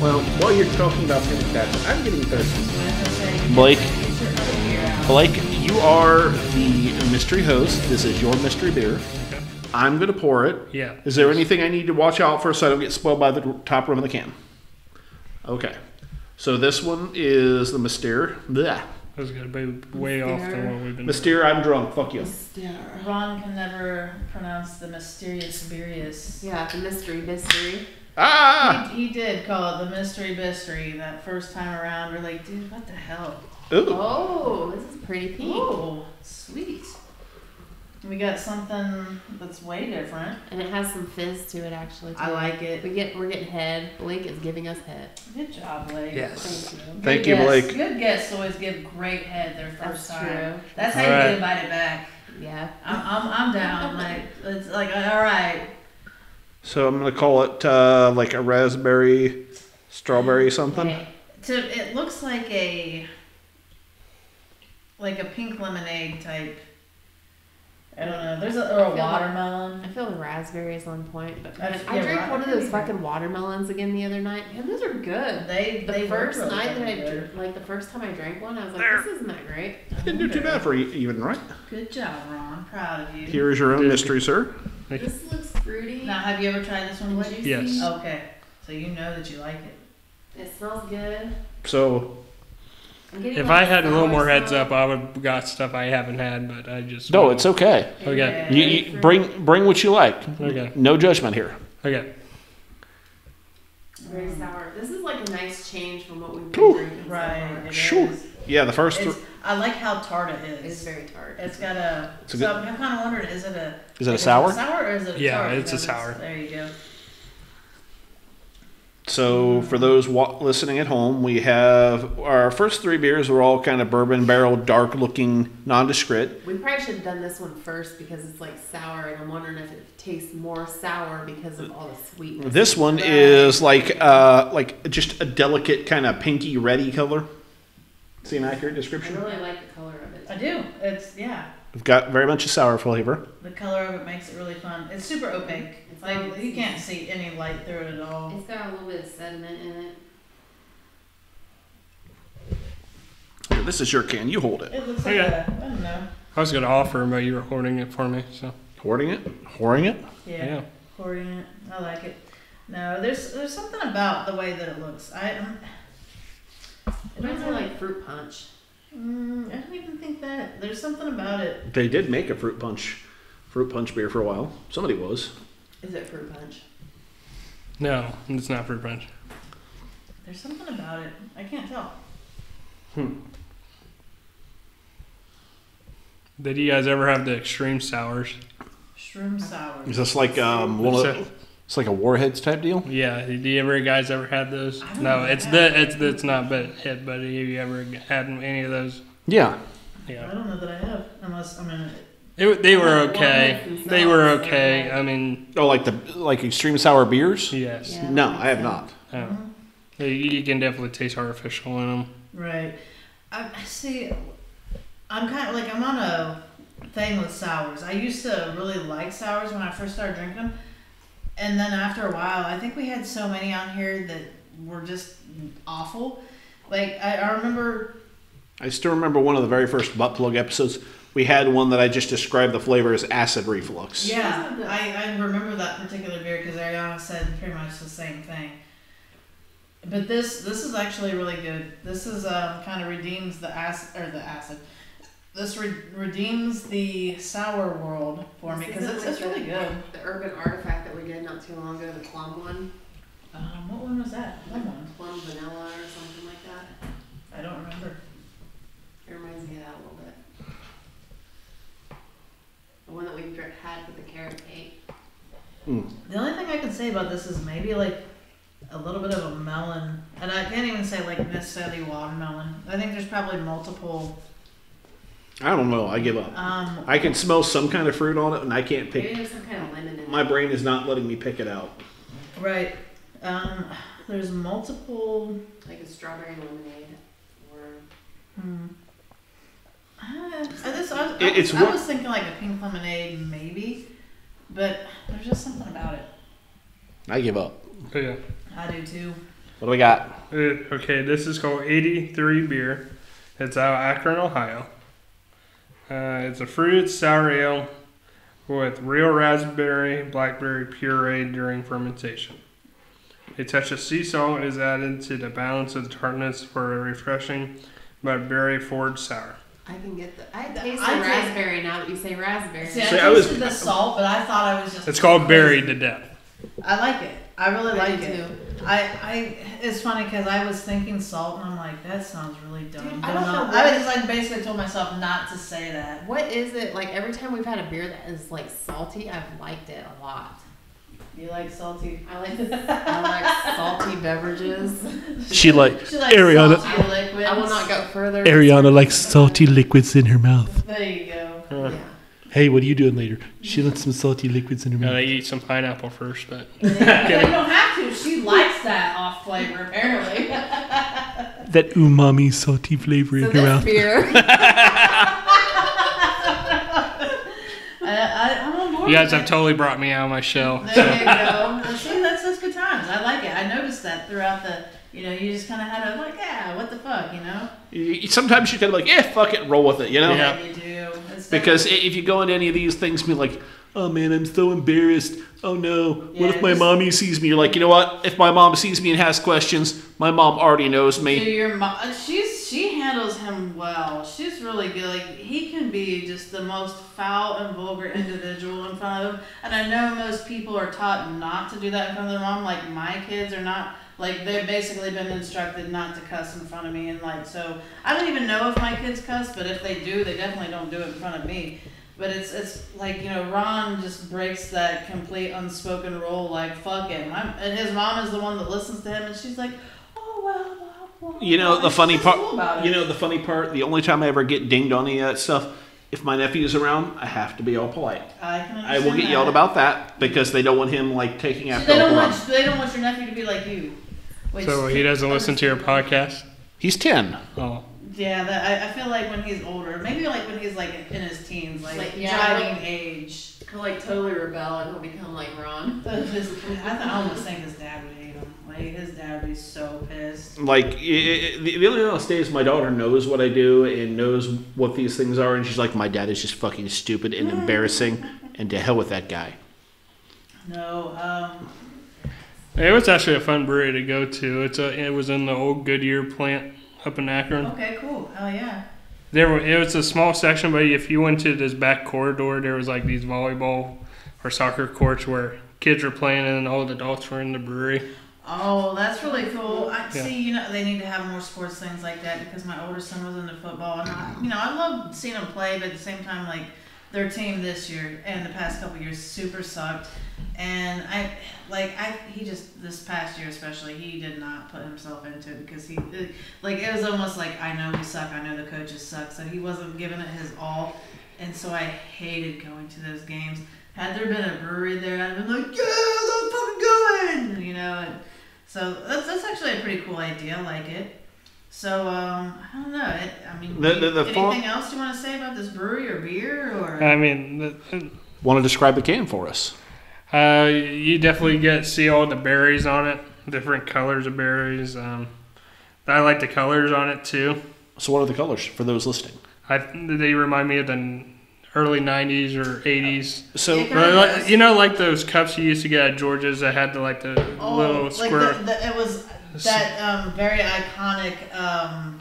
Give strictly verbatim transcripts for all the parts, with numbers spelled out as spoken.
Well, while you're talking about things like that, I'm getting thirsty. Blake, Blake, you are the mystery host. This is your mystery beer. Okay. I'm going to pour it. Yeah. Is there anything I need to watch out for so I don't get spoiled by the top rim of the can? Okay. So this one is the Misbeer. Blech. That was going to be way Misbeer. Off the one we've been Misbeer, I'm drunk. Fuck you. Misbeer. Ron can never pronounce the mysterious beerious. Yeah, the mystery mystery. Ah! He, he did call it the mystery mystery that first time around. We're like, dude, what the hell? Ooh. Oh, this is pretty pink. Oh, sweet. We got something that's way different. And it has some fizz to it, actually. Too. I like it. We get, we're getting head. Blake is giving us head. Good job, Blake. Yes. Thank you, Thank you Blake. Good guests always give great head their first that's time. True. That's how all you right. get invited back. Yeah. I'm, I'm, I'm down. Like, it's like, all right. So I'm going to call it uh, like a raspberry, strawberry something. Okay. To, it looks like a, like a pink lemonade type. I don't know. There's a, or a I watermelon. Like, I feel the raspberry is on point, but I, I yeah, drank one of those fucking watermelons again the other night. Yeah, those are good. They the they first really night that I drank, like the first time I drank one, I was like, there. This isn't that great. I didn't do too bad for you, even right. Good job, Ron. I'm proud of you. Here is your own mystery, sir. This looks fruity. Now, have you ever tried this one? What yes. Okay, so you know that you like it. It smells good. So. If like I had a little more heads up, I would have got stuff I haven't had, but I just... No, won't. It's okay. Okay. You, you bring bring what you like. Okay. No judgment here. Okay. Very sour. This is like a nice change from what we've been Ooh. Drinking. Right. Sure. Yeah, the first... It's, I like how tart it is. It's very tart. It's got a... It's a good, so I'm kind of wondering, is it a... Is it a sour? Is it a sour or is it a yeah, tart? Yeah, it's a sour. There you go. So for those listening at home, we have our first three beers were all kind of bourbon barrel, dark looking, nondescript. We probably should have done this one first because it's like sour, and I'm wondering if it tastes more sour because of all the sweetness. This one but, is like uh, like just a delicate kind of pinky reddy color. See an accurate description? I really like the color of it. I do. It's yeah. We've got very much a sour flavor. The color of it makes it really fun. It's super opaque. It's like you can't see any light through it at all. It's got a little bit of sediment in it. Here, this is your can. You hold it. It looks like okay. a, I don't know. I was going to offer, but you were hoarding it for me. So hoarding it, hoarding it. Yeah, yeah. hoarding it. I like it. No, there's there's something about the way that it looks. I. I'm, it reminds me like fruit punch. Mm, I don't even think that. There's something about it. They did make a fruit punch, fruit punch beer for a while. Somebody was. Is it fruit punch? No, it's not fruit punch. There's something about it. I can't tell. Hmm. Did you guys ever have the extreme sours? Extreme sours. Is this like um one of the, it's like a Warheads type deal? Yeah. Do you ever guys ever had those? No, it's the it's the, it's not but it, but have you ever had any of those? Yeah. Yeah. I don't know that I have, unless I mean. It, they were okay. They were okay. I mean. Oh, like the like extreme sour beers? Yes. Yeah, no, I have so. Not. Oh. Mm-hmm. You can definitely taste artificial in them. Right. I see. I'm kind of like I'm on a thing with sours. I used to really like sours when I first started drinking them. And then after a while, I think we had so many on here that were just awful. Like, I, I remember... I still remember one of the very first butt plug episodes. We had one that I just described the flavor as acid reflux. Yeah, I, I remember that particular beer because Ariana said pretty much the same thing. But this this is actually really good. This is uh, kind of redeems the acid... Or the acid. This re redeems the sour world for me because it's, like it's really the, good. The Urban Artifact that we did not too long ago, the plum one. Um, what one was that? Plum one. Plum vanilla or something like that. I don't remember. It reminds me of that a little bit. The one that we had with the carrot cake. Mm. The only thing I can say about this is maybe like a little bit of a melon, and I can't even say like necessarily watermelon. I think there's probably multiple. I don't know. I give up. Um, I can smell some kind of fruit on it, and I can't pick. Maybe there's some kind of lemon in it. My brain is not letting me pick it out. Right. Um, there's multiple, like a strawberry lemonade, or. Hmm. Uh, this, I, I, it's I, I was thinking like a pink lemonade, maybe, but there's just something about it. I give up. Yeah. I do too. What do we got? Okay, this is called eighty-three Beer. It's out of Akron, Ohio. Uh, it's a fruited sour ale with real raspberry, blackberry puree during fermentation. A touch of sea salt is added to the balance of the tartness for a refreshing but very forward sour. I can get the. I taste the raspberry now that you say raspberry. See, I See, tasted I was, the salt, but I thought I was just. It's called buried to death. I like it. I really I like it. Too. I, I, it's funny because I was thinking salt and I'm like, that sounds really dumb. Dude, I don't know. I was just like basically told myself not to say that. What is it? Like every time we've had a beer that is like salty, I've liked it a lot. You like salty? I like I like salty beverages. She like she likes Ariana. Salty liquids. I will not go further. Ariana likes salty liquids in her mouth. There you go. Huh. Yeah. Hey, what are you doing later? She wants some salty liquids in her mouth. Gotta eat some pineapple first, but you don't have to. She likes that off flavor, apparently. That umami salty flavor so in her mouth. Beer. I, I, I'm on board. You guys have totally brought me out of my shell. There so. you go. Well, see, that's that's good times. I like it. I noticed that throughout the. You know, you just kind of had a like, yeah, what the fuck, you know? You, sometimes you kind of like, yeah, fuck it, roll with it, you know? Yeah, yeah. You do. Because if you go into any of these things and be like, oh man, I'm so embarrassed. Oh no, yeah, what if my mommy sees me? You're like, you know what? If my mom sees me and has questions, my mom already knows me. Dude, your mom, she's she handles him well. She's really good. Like he can be just the most foul and vulgar individual in front of him. And I know most people are taught not to do that in front of their mom. Like my kids are not. Like, they've basically been instructed not to cuss in front of me. And, like, so I don't even know if my kids cuss, but if they do, they definitely don't do it in front of me. But it's, it's like, you know, Ron just breaks that complete unspoken rule, like, fuck him. I'm, and his mom is the one that listens to him, and she's like, oh, well, well, well. You know, the funny part, cool you know, the funny part, the only time I ever get dinged on any of that stuff, if my nephew's around, I have to be all polite. I can understand I will get that. yelled about that because they don't want him, like, taking after so they don't want you, they don't want your nephew to be like you. Wait, so he doesn't listen to your podcast? He's ten. Oh. Yeah, that, I, I feel like when he's older, maybe like when he's like in his teens, like, like yeah, driving like, age. He'll like totally rebel and he'll become like Ron. His, I thought I was saying his dad would hate him. Like his dad would be so pissed. Like it, it, the only thing I'll say is my daughter knows what I do and knows what these things are, and she's like, my dad is just fucking stupid and embarrassing, and to hell with that guy. No. um... It was actually a fun brewery to go to. It's a, it was in the old Goodyear plant up in Akron. Okay, cool. Hell yeah. There were, it was a small section, but if you went to this back corridor, there was like these volleyball or soccer courts where kids were playing and all the adults were in the brewery. Oh, that's really cool. I, yeah. See, you know, they need to have more sports things like that because my older son was into football. And I, you know, I love seeing him play, but at the same time, like, their team this year and the past couple years super sucked, and I like I he just this past year especially he did not put himself into it because he like it was almost like I know we suck, I know the coaches suck, so he wasn't giving it his all, and so I hated going to those games. Had there been a brewery there, I'd have been like, yeah, I'm fucking going, you know. And so that's that's actually a pretty cool idea. I like it. So, um, I don't know. It, I mean, the, the, the anything fall, else you want to say about this brewery or beer? Or I mean, the, the, want to describe the can for us? Uh, you definitely get see all the berries on it, different colors of berries. Um, I like the colors on it too. So, what are the colors for those listening? I they remind me of the early nineties or eighties. So, like, you know, like those cups you used to get at George's that had the like the oh, little square. Like the, the, it was. That um, very iconic. Um,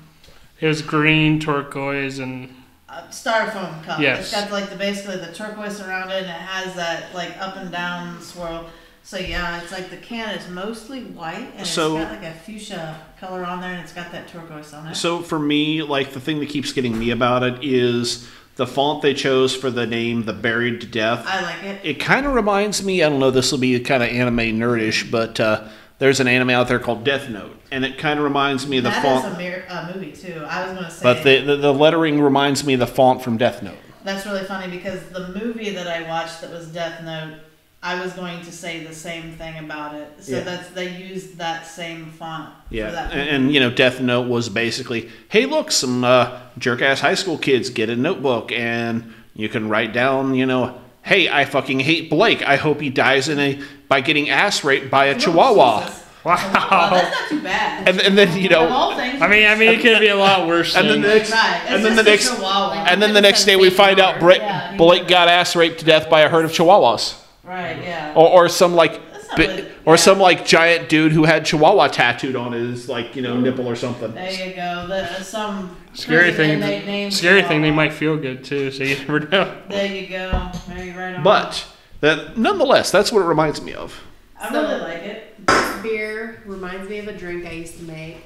it was green, turquoise, and uh, styrofoam cup. Yes. It's got like the basically the turquoise around it, and it has that like up and down swirl. So yeah, it's like the can is mostly white, and so, it's got like a fuchsia color on there, and it's got that turquoise on it. So for me, like the thing that keeps getting me about it is the font they chose for the name, The Buried to Death. I like it. It kind of reminds me. I don't know. This will be kind of anime nerdish, but. Uh, There's an anime out there called Death Note, and it kind of reminds me of the that font. That is a uh, movie, too. I was going to say. But the, the, the lettering reminds me of the font from Death Note. That's really funny because the movie that I watched that was Death Note, I was going to say the same thing about it. So yeah. that's they used that same font yeah. for that movie. And, and, you know, Death Note was basically, hey, look, some uh, jerk-ass high school kids get a notebook, and you can write down, you know, hey, I fucking hate Blake. I hope he dies in a by getting ass raped by a oh, chihuahua. Jesus. Wow. Well, that's not too bad. And, and then, you know, I mean, I mean, it could be a lot worse. And then the next, right. and then the next, and then the next day we find out Blake, yeah. Blake got ass raped to death by a herd of chihuahuas. Right. Yeah. Or, or some like, really, or yeah. some like giant dude who had chihuahua tattooed on his like, you know, ooh, nipple or something. There you go. The, some scary thing. They scary thing. They might feel good too. So you never know. There you go. Maybe right on. But that, nonetheless, that's what it reminds me of. I so, really like it. This beer reminds me of a drink I used to make.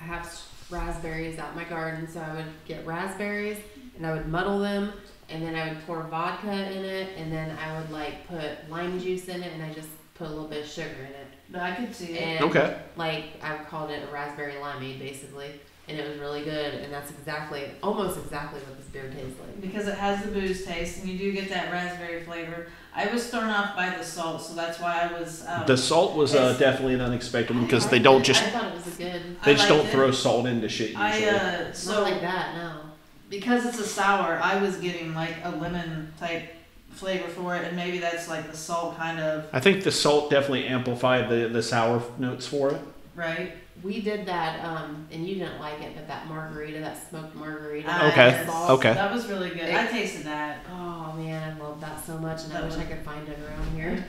I have raspberries out in my garden, so I would get raspberries and I would muddle them, and then I would pour vodka in it, and then I would like put lime juice in it, and I just put a little bit of sugar in it. But I could see it. And, okay. Like I called it a raspberry limeade, basically, and it was really good. And that's exactly, almost exactly what this beer tastes like. Because it has the booze taste, and you do get that raspberry flavor. I was thrown off by the salt, so that's why I was. Um, the salt was uh, definitely an unexpected one because they don't just. I thought it was good. They just don't throw salt into shit usually. I, uh, so, not like that, no. Because it's a sour, I was getting like a lemon type flavor for it, and maybe that's like the salt kind of. I think the salt definitely amplified the the sour notes for it. Right. We did that, um, and you didn't like it, but that margarita, that smoked margarita. Okay. Sauce, okay. That was really good. It, I tasted that. Oh, man, I love that so much, and that I wish was, I could find it around here.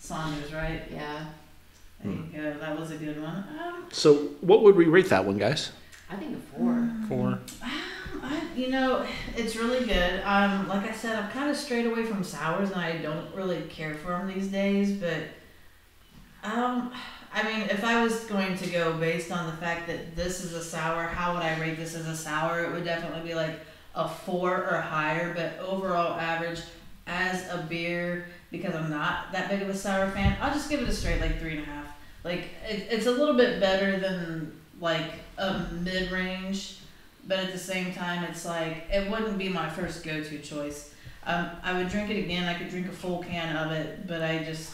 Saunders, right? Yeah. There mm. you go. That was a good one. Um, so what would we rate that one, guys? I think a four. Mm, four. I, you know, it's really good. Um, like I said, I'm kind of strayed away from sours, and I don't really care for them these days, but... um. I mean, if I was going to go based on the fact that this is a sour, how would I rate this as a sour? It would definitely be like a four or higher, but overall average as a beer, because I'm not that big of a sour fan, I'll just give it a straight like three and a half. Like, it, it's a little bit better than like a mid-range, but at the same time, it's like, it wouldn't be my first go-to choice. Um, I would drink it again. I could drink a full can of it, but I just,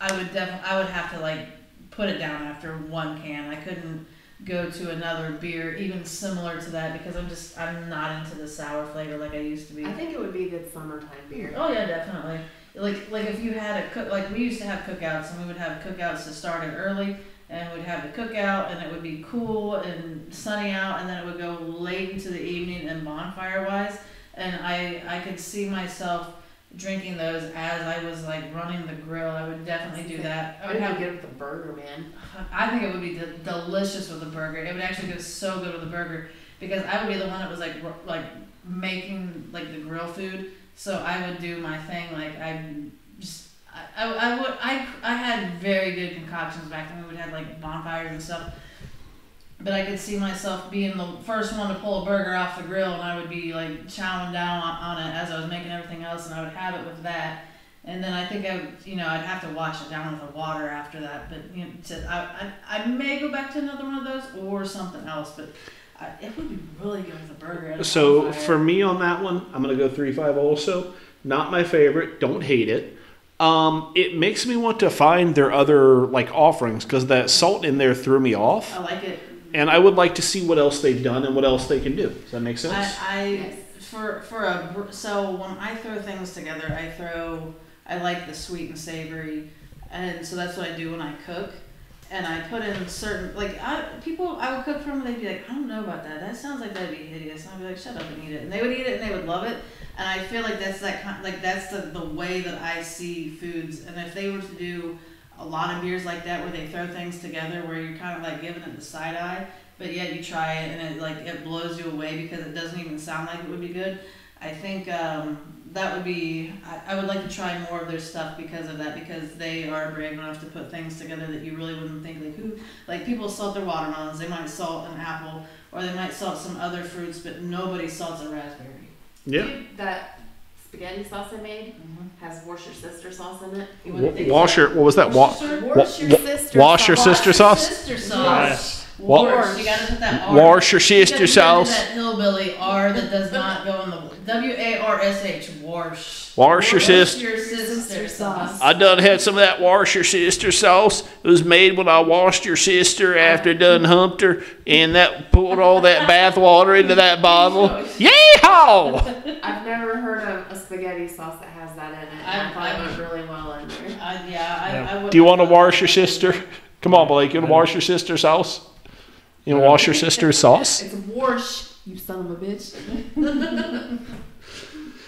I would definitely, I would have to like, put it down after one can. I couldn't go to another beer even similar to that because I'm just I'm not into the sour flavor like I used to be. I think it would be a good summertime beer. Oh yeah, definitely. Like like if you had a cook, like we used to have cookouts, and we would have cookouts to start it early, and we'd have the cookout, and it would be cool and sunny out, and then it would go late into the evening and bonfire wise, and I I could see myself drinking those as I was like running the grill. I would definitely do that. I would, I would have good with the burger, man. I think it would be de delicious with a burger. It would actually go so good with a burger because I would be the one that was like r like making like the grill food. So I would do my thing. Like I just I, I, I would I I had very good concoctions back then. We would have like bonfires and stuff. But I could see myself being the first one to pull a burger off the grill, and I would be like chowing down on it as I was making everything else, and I would have it with that. And then I think I, would, you know, I'd have to wash it down with the water after that. But you know, to, I, I, I may go back to another one of those or something else. But I, it would be really good with a burger. So for me on that one, I'm gonna go three five also. Not my favorite. Don't hate it. Um, it makes me want to find their other like offerings because that salt in there threw me off. I like it. And I would like to see what else they've done and what else they can do. Does that make sense? I, I yes. for for a so when I throw things together, I throw I like the sweet and savory, and so that's what I do when I cook. And I put in certain like I, people I would cook for them. They'd be like, I don't know about that. That sounds like that'd be hideous. And I'd be like, shut up and eat it. And they would eat it and they would love it. And I feel like that's that kind, like that's the the way that I see foods. And if they were to do a lot of beers like that where they throw things together where you're kind of like giving it the side eye, but yet you try it and it like it blows you away because it doesn't even sound like it would be good. I think um, that would be, I, I would like to try more of their stuff because of that, because they are brave enough to put things together that you really wouldn't think, like who, like people salt their watermelons, they might salt an apple or they might salt some other fruits, but nobody salts a raspberry. Yeah. Dude, that spaghetti sauce I made mm-hmm. has Worcestershire sauce in it. You wouldn't think Washer, so. What was that? Worcestershire, Worcestershire, Worcestershire sauce. Worcestershire sauce. Worcestershire. You gotta put that R. Worcestershire sauce. That hillbilly R that does not go in the W A R S H. Warsh. Worcestershire sauce. I done had some of that Worcestershire sauce. It was made when I washed your sister after done humped her, and that pulled all that bath water into that bottle. Yeehaw! I've never heard of a spaghetti sauce that has that in it. I, I thought I, it went really well in there. Uh, yeah, Yeah. I, I Do you want to wash your sister? Come on, Blake. You want to wash your sister's house? You want to wash your sister's sauce? It's wash, you son of a bitch.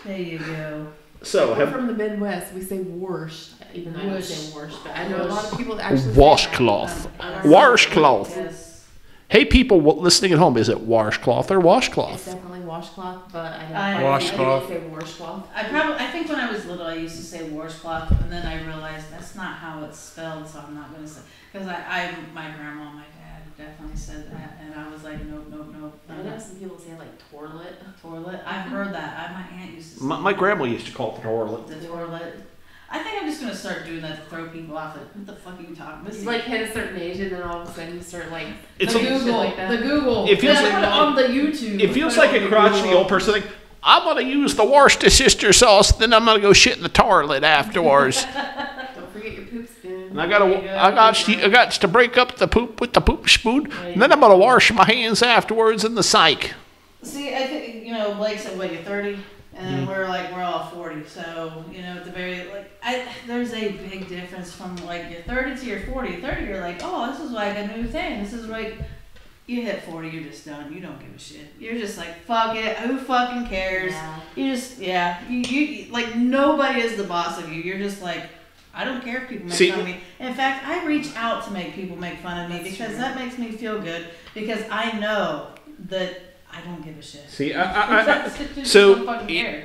There you go. So we're have, from the Midwest. We say wash. Even though I don't say wash, but I know a lot of people that actually washcloth. Washcloth. Yes. Hey, people listening at home, is it washcloth or washcloth? It's definitely washcloth, but I don't I, washcloth. I say washcloth. I probably, I think when I was little, I used to say washcloth, and then I realized that's not how it's spelled, so I'm not going to say. Because I, I, my grandma and my dad definitely said that, and I was like, nope, nope, nope. I know some people say like toilet. Toilet. I've heard that. I, my aunt used to. Say my, my grandma used to call it the toilet. The toilet. I think I'm just going to start doing that to throw people off. Like, what the fuck are you talking about? It's like hit a certain age and then all of a sudden you start like, it's the a, Google, like that. the Google. It feels like, on the YouTube. It feels like a crotchety old person like, I'm going to use the Worcester sister sauce, then I'm going to go shit in the toilet afterwards. Don't forget your poop spoon. And I got to, go. I got, I got to break up the poop with the poop spoon, right. And then I'm going to wash my hands afterwards in the sink. See, I think, you know, Blake said, what, you're thirty? And mm. we're like, we're all forty, so, you know, at the very, like, I, there's a big difference from, like, your thirty to your forty. thirty, you're like, oh, this is like a new thing. This is like, you hit forty, you're just done. You don't give a shit. You're just like, fuck it. Who fucking cares? Yeah. You just, yeah. You, you, like, nobody is the boss of you. You're just like, I don't care if people make See, fun of me. In fact, I reach out to make people make fun of me because true. that makes me feel good because I know that I don't give a shit. See, I, I, I, so,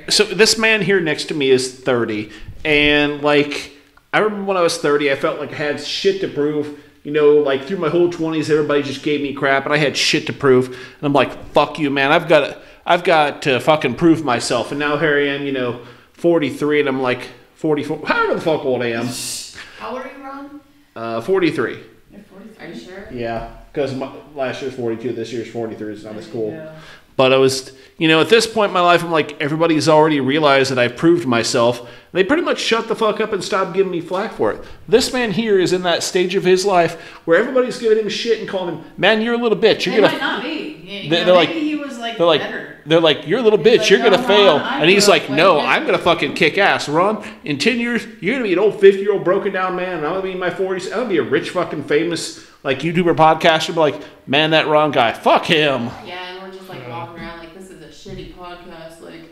so this man here next to me is thirty, and like I remember when I was thirty, I felt like I had shit to prove. You know, like through my whole twenties, everybody just gave me crap, and I had shit to prove. And I'm like, fuck you, man. I've got, I've got to fucking prove myself. And now here I am, you know, forty-three, and I'm like forty-four. However the fuck old I am. How old are you, Ron? Uh, forty-three. You're forty-three. Are you sure? Yeah. Because last year's forty-two, this year's forty-three, it's not as cool. Yeah. But I was, you know, at this point in my life, I'm like, everybody's already realized that I've proved myself. They pretty much shut the fuck up and stopped giving me flack for it. This man here is in that stage of his life where everybody's giving him shit and calling him, man, you're a little bitch. You're gonna might not be. Yeah, you they're know, like, maybe he was like they're better. Like, they're like, you're a little bitch. Like, you're going to fail. I'm and he's like, no, I'm going to fucking kick ass. Ron, in ten years, you're going to be an old fifty-year-old broken down man. And I'm going to be in my forties. I'm going to be a rich fucking famous like YouTuber podcaster. But like, man, that Ron guy, fuck him. Yeah. Podcast, like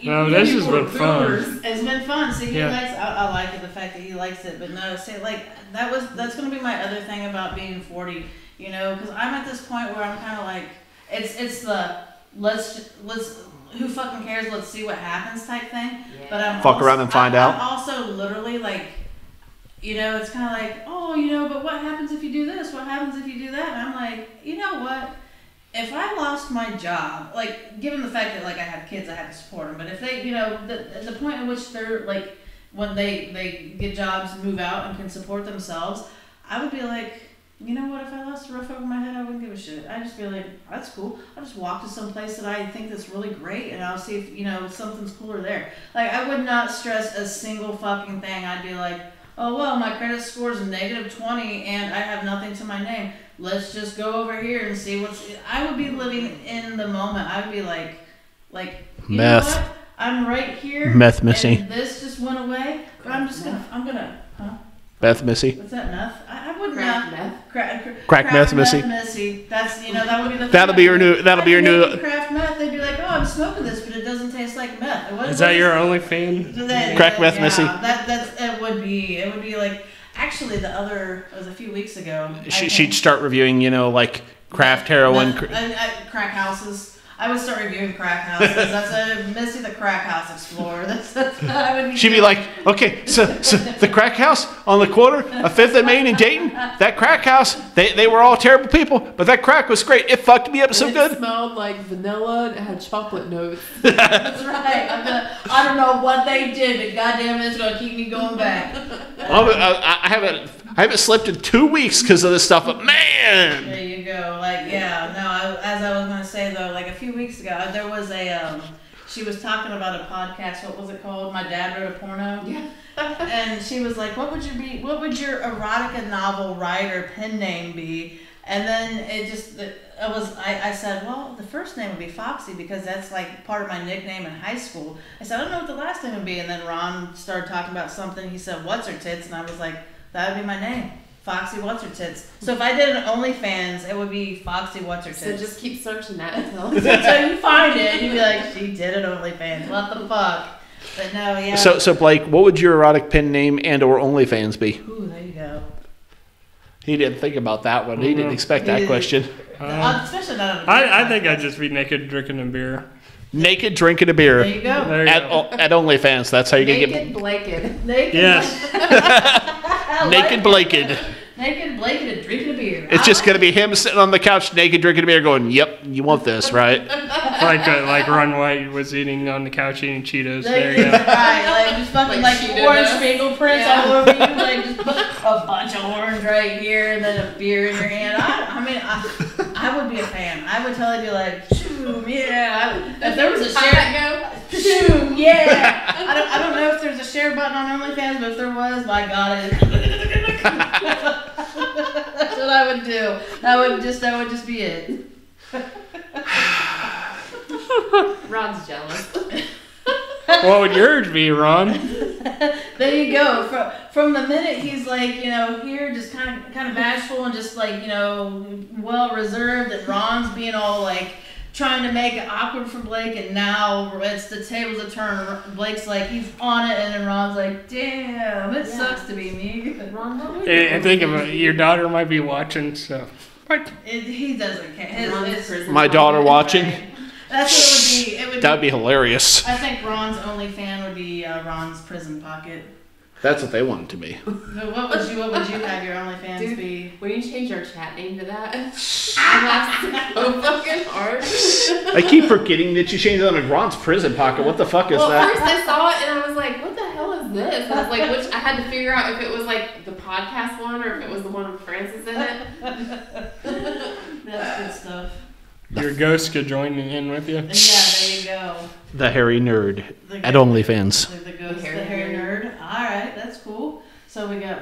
you, no, this has been fun. It's been fun. See, he yeah. likes. I, I like it, the fact that he likes it, but no, see, like that was that's gonna be my other thing about being forty. You know, because I'm at this point where I'm kind of like, it's it's the let's let's who fucking cares? Let's see what happens type thing. Yeah. But I'm fuck also, around and find I, out. I'm also literally like, you know, it's kind of like, oh, you know, but what happens if you do this? What happens if you do that? And I'm like, you know what? If I lost my job, like, given the fact that, like, I have kids, I have to support them, but if they, you know, the, the point at which they're, like, when they, they get jobs, move out, and can support themselves, I would be like, you know what, if I lost a roof over my head, I wouldn't give a shit. I'd just be like, that's cool. I'll just walk to some place that I think that's really great, and I'll see if, you know, something's cooler there. Like, I would not stress a single fucking thing. I'd be like, oh, well, my credit score is negative twenty, and I have nothing to my name. Let's just go over here and see what's... I would be living in the moment. I would be like, like, you Meth. know what? I'm right here. Meth, Missy. And this just went away. But I'm just going to... I'm going to... Huh? Beth, Missy. What's that, meth? I, I wouldn't Crack meth. Crack, cra crack, crack meth, meth, Missy. Missy. That's, you know, that would be the... That'll be your new... That'll I be your new... Craft meth. They'd be like, oh, I'm smoking this, but it doesn't taste like meth. What, Is what that is your only fan? That, crack that, meth, yeah, Missy. That, that's... It would be... It would be like... Actually, the other it was a few weeks ago. She, she'd start reviewing, you know, like craft heroin, cr I, I, crack houses. I would start reviewing crack houses. That's a Missy the Crack House Explorer. That's, that's what I would be. She'd doing. be like, okay, so, so the crack house on the corner of Fifth and Main in Dayton. That crack house, they they were all terrible people, but that crack was great. It fucked me up and so it good. It smelled like vanilla and it had chocolate notes. That's right. I'm gonna, I don't know what they did, but goddamn, it's gonna keep me going back. Well, I, I haven't I haven't slept in two weeks because of this stuff, but man. There you go. Like yeah, no. I, as I was gonna say though, like a few weeks ago there was a um she was talking about a podcast. What was it called? My Dad Wrote a Porno. Yeah. And she was like, what would you be what would your erotica novel writer pen name be? And then it just, it was, I, I said, well, the first name would be Foxy because that's like part of my nickname in high school. I said, I don't know what the last name would be. And then Ron started talking about something. He said, What's Her Tits? And I was like, that would be my name. Foxy What's Her Tits. So if I did an OnlyFans, it would be Foxy What's Her Tits. So just keep searching that until, until you find it. And you'd be like, she did an OnlyFans. What the fuck? But no, yeah. So, so Blake, what would your erotic pen name and or OnlyFans be? Ooh, there you go. He didn't think about that one. Mm-hmm. He didn't expect that question. Uh, Especially not on the I, I think I'd just be naked drinking a beer. Naked drinking a beer. There you go. There you at, go. At OnlyFans. That's how you naked get. Blaked. Naked Blaked. Yes. Naked Blaked. Naked Blaked and drinking a beer. It's I just like going to be him sitting on the couch naked drinking a beer going, yep, you want this, right? like uh, like Ron White was eating on the couch eating Cheetos. Like, there you go. Right, like just fucking like, like orange fingerprints yeah. all over you. Like just a bunch of orange right here and then a beer in your hand. I, I mean, I, I would be a fan. I would totally be like, shoom, yeah. If there was a share, shoom, yeah. I don't, I don't know if there's a share button on OnlyFans, but if there was, my God, it. That's what I would do. That would just that would just be it. Ron's jealous. What would yours be, Ron? There you go. From from the minute he's like, you know, here just kind of kind of bashful and just like, you know, well reserved, that Ron's being all like trying to make it awkward for Blake, and now it's the tables a turn. Blake's like, he's on it, and then Ron's like, damn, it yeah. sucks to be me. Ron, what would you and think of it, your daughter might be watching, so. What? It, he doesn't care. His, his My daughter watching? Right. That's what it would be. It would That'd be, be hilarious. I think Ron's only fan would be uh, Ron's prison pocket. That's what they wanted to be. So what would you? What would you have your OnlyFans Dude, be? Will you change our chat name to that? That's so fucking hard. I keep forgetting that you changed it on Ron's prison pocket. What the fuck is well, that? Well, first I saw it and I was like, "What the hell is this?" I was like, "Which?" I had to figure out if it was like the podcast one or if it was the one with Francis in it. That's good stuff. Your ghost could join in with you. Yeah, there you go. The hairy nerd the at OnlyFans. The, the ghost, the hairy, the hairy nerd. nerd. All right, that's cool. So we got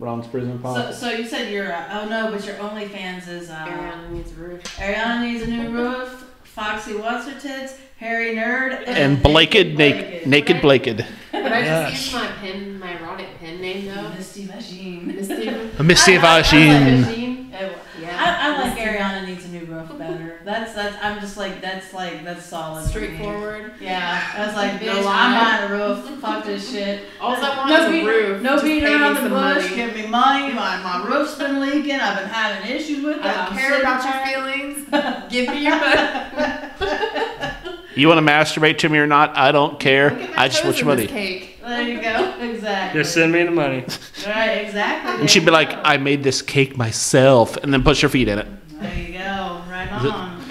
Ron's prison pocket. So, so you said your uh, oh no, but your OnlyFans is uh, Ariana needs a roof. Ariana needs a new roof. Foxy wants her tits. Hairy nerd and, and Blaked naked naked, naked Blaked. But I just yes. used my pen, my erotic pen name though. Misty Vagine. Misty Vagine. Yeah. I, I like Ariana needs a new roof better. That's that's. I'm just like that's like that's solid. Straightforward. Yeah. I was like, bitch, I'm on a roof. Fuck this shit. All I want no is be, a roof. No beating around the bush. Money. Give me money. My my roof's been leaking. I've been having issues with it. I don't care about your feelings. Give me your money. You want to masturbate to me or not? I don't care. I just want your money. Cake. There you go. Exactly. Just send me the money. Right, exactly. And there she'd be like, I made this cake myself, and then push her feet in it. There you go. Right on.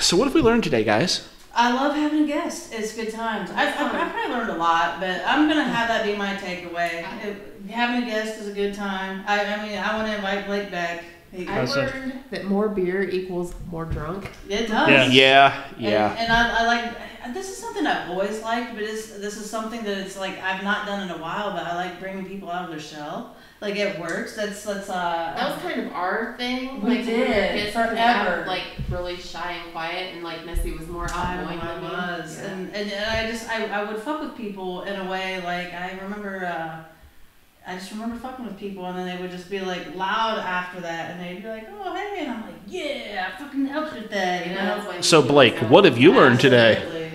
So what have we learned today, guys? I love having guests. It's good times. I, I, I probably learned a lot, but I'm going to have that be my takeaway. It, having a guest is a good time. I, I mean, I want to invite Blake back. I learned that more beer equals more drunk. It does. Yeah, yeah. yeah. And, and I, I like, this is something I've always liked, but it's, this is something that it's like I've not done in a while, but I like bringing people out of their shell. Like it works. That's, that's, uh. That was kind of our thing. We like, did. We forever. Like really shy and quiet, and like Missy was more outgoing than me. I was. Yeah. And, and, and I just, I, I would fuck with people in a way, like I remember, uh, I just remember fucking with people, and then they would just be like loud after that, and they'd be like, "Oh hey," and I'm like, "Yeah, I fucking helped with that." You know. Like, so Blake, what have you learned today?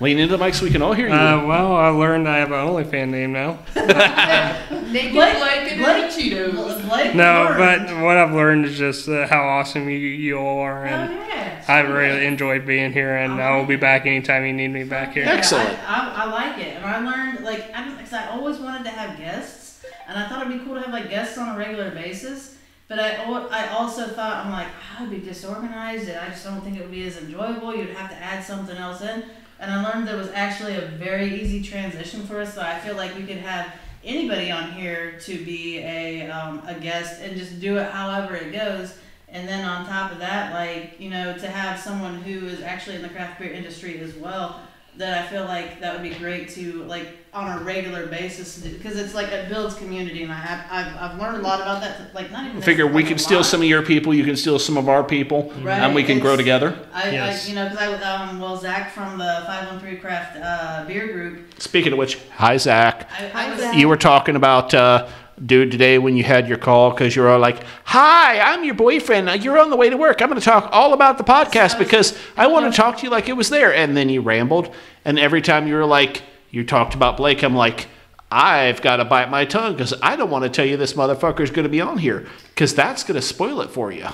Lean into the mic so we can all hear you. Uh, well, I learned I have an OnlyFans name now. Naked Blake, Blake, Blake Cheetos. Blake no, but what I've learned is just uh, how awesome you you all are, and oh, yes. I really enjoyed being here, and I will be back anytime you need me back here. Excellent. Yeah, I, I, I like it, and I learned like I because I always wanted to have guests. And I thought it'd be cool to have like guests on a regular basis, but I, I also thought I'm like I'd be disorganized and I just don't think it would be as enjoyable. You'd have to add something else in, and I learned there was actually a very easy transition for us. So I feel like we could have anybody on here to be a um, a guest and just do it however it goes. And then on top of that, like you know, to have someone who is actually in the craft beer industry as well. that I feel like that would be great to, like, on a regular basis, because it's like it builds community, and I have I've, I've learned a lot about that. Like, not even figure we can steal lot. some of your people, you can steal some of our people, right? And we can it's, grow together. I, yes. I you know because I um well Zach from the five one three Craft uh, Beer Group. Speaking of which, hi Zach. I, I was, hi, you were talking about. Uh, Dude, today when you had your call, because you were all like, hi, I'm your boyfriend. You're on the way to work. I'm going to talk all about the podcast because I want to talk to you like it was there. And then you rambled. And every time you were like, you talked about Blake, I'm like, I've got to bite my tongue because I don't want to tell you this motherfucker is going to be on here because that's going to spoil it for you.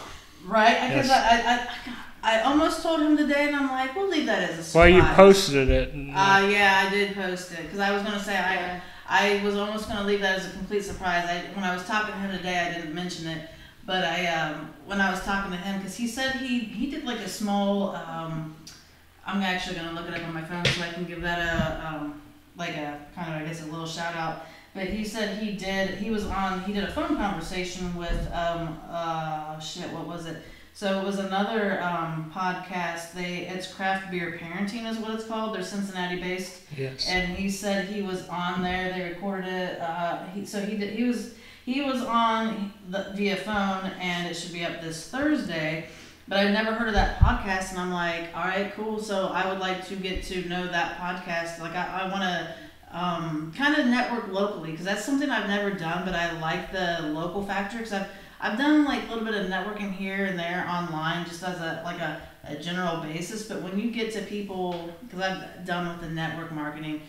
Right? Because yes. I... I, I I almost told him today, and I'm like, we'll leave that as a surprise. Well, you posted it. Uh, yeah, I did post it, because I was going to say, I I was almost going to leave that as a complete surprise. I, when I was talking to him today, I didn't mention it, but I um, when I was talking to him, because he said he, he did like a small, um, I'm actually going to look it up on my phone so I can give that a, um, like a, kind of, I guess, a little shout out. But he said he did, he was on, he did a phone conversation with, um, uh, shit, what was it? So it was another um, podcast. They it's Craft Beer Parenting is what it's called. They're Cincinnati based. Yes. And he said he was on there. They recorded it. Uh, he, so he did, he was he was on the, via phone, and it should be up this Thursday. But I've never heard of that podcast, and I'm like, all right, cool. So I would like to get to know that podcast. Like I, I want to um, kind of network locally, because that's something I've never done, but I like the local factor because I've. I've done like a little bit of networking here and there online, just as a like a, a general basis. But when you get to people, because I've done with the network marketing,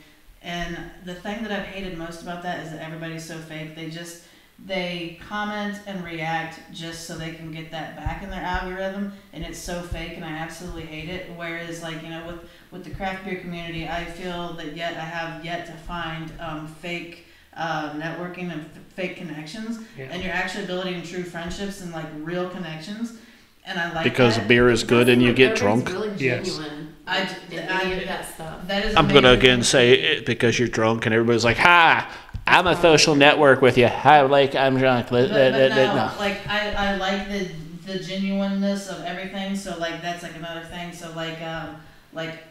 and the thing that I've hated most about that is that everybody's so fake. They just they comment and react just so they can get that back in their algorithm, and it's so fake, and I absolutely hate it. Whereas like you know with with the craft beer community, I feel that yet I have yet to find um, fake. Uh, networking and fake connections, yeah. And you're actually building true friendships and like real connections, and I like because that. beer is good and you get drunk. Really yes, I, I, that stuff. That is I'm amazing. gonna again say it because you're drunk and everybody's like, "Hi, I'm a social network with you. Hi, Blake, I'm drunk." But, but no, no. Like I, I like the the genuineness of everything. So like that's like another thing. So like um like.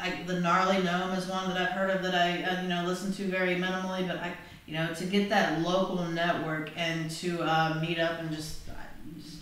I, the Gnarly Gnome is one that I've heard of that I, uh, you know, listen to very minimally, but I, you know, to get that local network and to uh, meet up and just,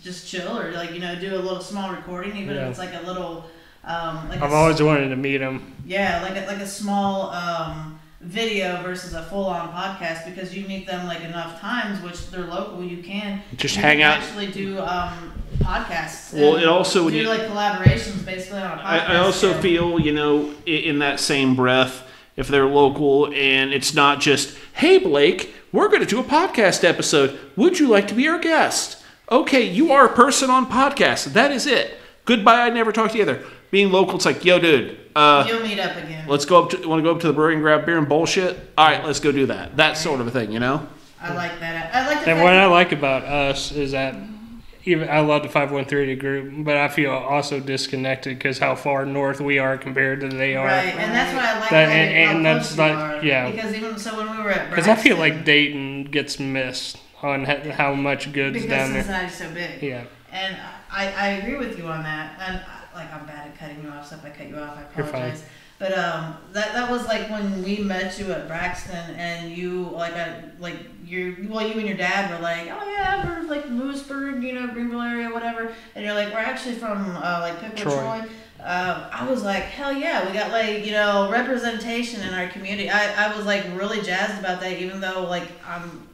just chill or like, you know, do a little small recording, even yeah. if it's like a little, um, like I've a, always wanted to meet them. Yeah. Like a, like a small, um, video versus a full on podcast because you meet them like enough times, which they're local. You can just you hang can out. Actually do, um, podcasts. Well, it also do like collaborations basically on a podcast. I, I also feel, you know, in that same breath, if they're local and it's not just, hey, Blake, we're going to do a podcast episode. Would you like to be our guest? Okay, you are a person on podcast. That is it. Goodbye. I never talk to you either. Being local, it's like, yo, dude. Uh, You'll meet up again. Let's go up to, want to go up to the brewery and grab beer and bullshit? All right, let's go do that. That sort of a thing, you know? I like that. I like that. And what I like about us is that. Even I love the five one three group, but I feel also disconnected because how far north we are compared to they are. Right, and that's what I like. That, and and that's like, yeah. Because even so, when we were at Braxton, because I feel like Dayton gets missed on how much goods down there. Because Cincinnati's so big. Yeah. And I, I agree with you on that. And I, like I'm bad at cutting you off, so if I cut you off, I apologize. You're fine. But um, that that was like when we met you at Braxton, and you like I, like. You're, well, you and your dad were like, oh yeah, we're like Lewisburg, you know, Greenville area, whatever. And you're like, we're actually from uh, like Pickford, Troy. Troy. Uh, I was like, hell yeah, we got like, you know, representation in our community. I, I was like really jazzed about that, even though like I'm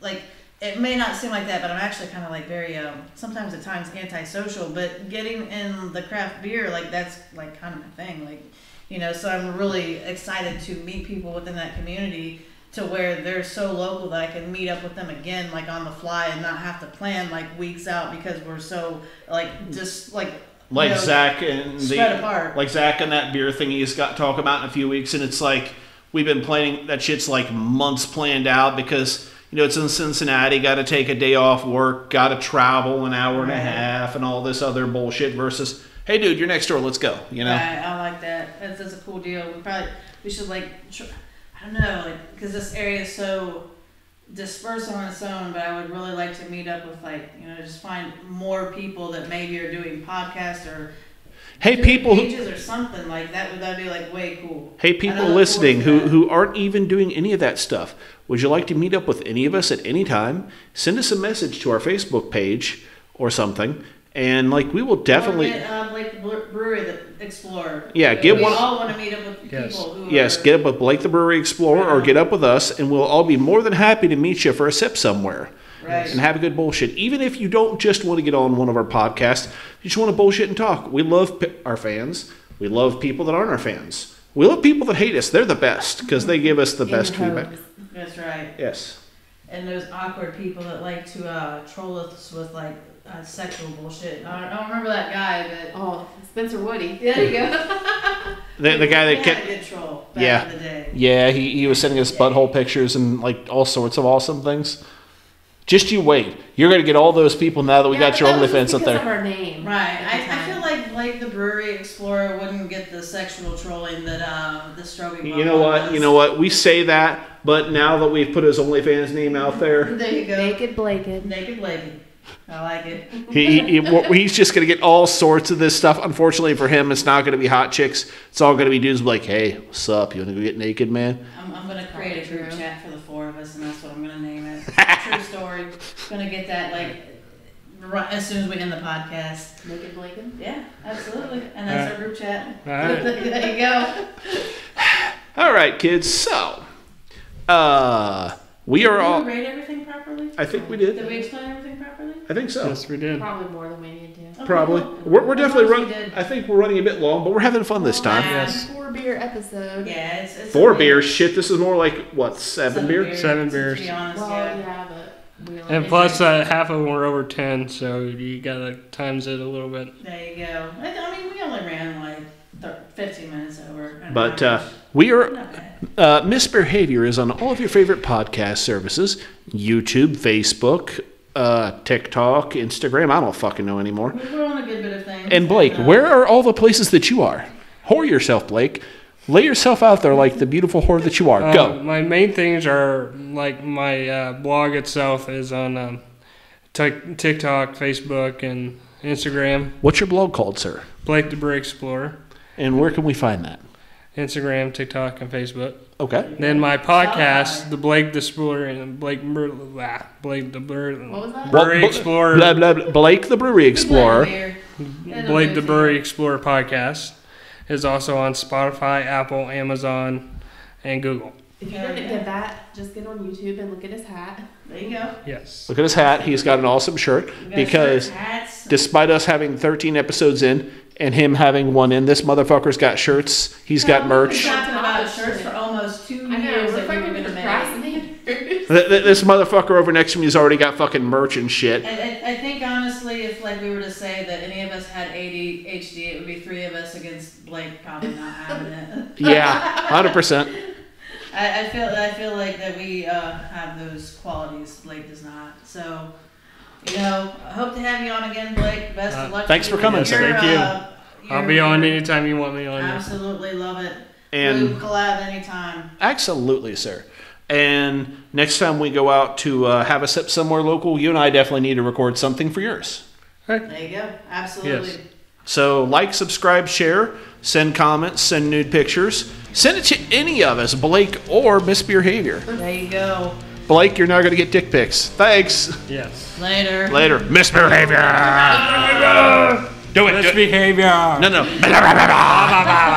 like it may not seem like that, but I'm actually kind of like very um, sometimes at times antisocial. But getting in the craft beer, like that's like kind of my thing, like you know. So I'm really excited to meet people within that community. To where they're so local that I can meet up with them again, like on the fly, and not have to plan like weeks out because we're so like just like like you know, Zach and spread the, apart. Like Zach and that beer thing he's got to talk about in a few weeks, and it's like we've been planning that shit's like months planned out because you know it's in Cincinnati, got to take a day off work, got to travel an hour and a half, and all this other bullshit. Versus, hey dude, you're next door, let's go. You know, right, I like that. That's, that's a cool deal. We probably we should like. Tr I don't know, like, because this area is so dispersed on its own, but I would really like to meet up with, like, you know, just find more people that maybe are doing podcasts or Hey, people pages who, or something like that would that be like way cool. Hey, people listening cool who who aren't even doing any of that stuff, would you like to meet up with any of us at any time? Send us a message to our Facebook page or something, and like we will definitely. Get, uh, Blake the Brewery the Explorer. Yeah, get we one. We all want to meet up with yes. people. Who yes, are, get up with Blake the Brewery Explorer right. or get up with us, and we'll all be more than happy to meet you for a sip somewhere. Right. And have a good bullshit. Even if you don't just want to get on one of our podcasts, you just want to bullshit and talk. We love our fans. We love people that aren't our fans. We love people that hate us. They're the best because they give us the In best feedback. That's right. Yes. And those awkward people that like to uh, troll us with like uh, sexual bullshit. I don't, I don't remember that guy, but oh, Spencer Woody. Yeah, there you go. The, the guy that kept good troll back yeah. in the day. Yeah, he he was sending us butthole pictures and like all sorts of awesome things. Just you wait. You're going to get all those people now that we yeah, got your OnlyFans up there. Because of our name. Right. I, I feel like Blake the Brewery Explorer wouldn't get the sexual trolling that uh, the Strobe You know what? Does. You know what? We say that, but now that we've put his OnlyFans name out there. There you go. Naked Blaked. Naked Blaked. I like it. he, he, he He's just going to get all sorts of this stuff. Unfortunately for him, it's not going to be hot chicks. It's all going to be dudes like, hey, what's up? You want to go get naked, man? I'm, I'm going to create a group chat for the four of us, and that's what I'm going to name it. True story. Gonna get that like right as soon as we end the podcast. Make it blinking. Yeah, absolutely. And that's right. Our group chat. All right. There you go. All right, kids. So, uh, we did are we all. Did we rate everything properly? I think we did. Did we explain everything properly? I think so. Yes, we did. Probably more than we needed to. Okay. Probably. We're, we're definitely running. I think we're running a bit long, but we're having fun this time. Wow. Yes. Four beer episode. Yeah, it's, it's four beers. Shit, this is more like what seven, seven beer? beers? Seven beers. To be honest, well, yeah. yeah but we and plus, uh, half of them were over ten, so you gotta times it a little bit. There you go. I, th I mean, we only ran like fifteen minutes over. But uh, we are. Uh, misBEERhavior is on all of your favorite podcast services: YouTube, Facebook. Uh, TikTok, Instagram, I don't fucking know anymore. We're on a good bit of things. And Blake, and, uh, where are all the places that you are? Whore yourself, Blake. Lay yourself out there like the beautiful whore that you are. Uh, Go. My main things are like my uh, blog itself is on um, TikTok, Facebook, and Instagram. What's your blog called, sir? Blake the Brewery Explorer. And where can we find that? Instagram, TikTok, and Facebook. Okay. Then my podcast, oh. the Blake the Explorer and Blake blah, Blake the Brewery. What was that? Brewery Explorer. Blah, blah, blah, Blake the Brewery Explorer. Blake the Brewery Explorer podcast is also on Spotify, Apple, Amazon, and Google. If you're gonna get that, just get on YouTube and look at his hat. There you go. Yes. Look at his hat. He's got an awesome shirt because, despite us having thirteen episodes in and him having one in, this motherfucker's got shirts. He's got merch. We've been talking about shirts for almost two years. I know. We're fucking procrastinating. This motherfucker over next to me has already got fucking merch and shit. And I think honestly, if like we were to say that any of us had A D H D, it would be three of us against Blake probably not having it. Yeah, hundred percent. I, I feel I feel like that we uh, have those qualities. Blake does not. So, you know, I hope to have you on again, Blake. Best uh, of luck. Thanks for coming. Your, Thank you. Uh, your, I'll be on anytime you want me on. Absolutely love it. And we'll collab anytime. Absolutely, sir. And next time we go out to uh, have a sip somewhere local, you and I definitely need to record something for yours. Right. There you go. Absolutely. Yes. So like, subscribe, share, send comments, send nude pictures. Send it to any of us, Blake or misBEERhavior. There you go. Blake, you're now going to get dick pics. Thanks. Yes. Later. Later. misBEERhavior. Do it. misBEERhavior. No, no.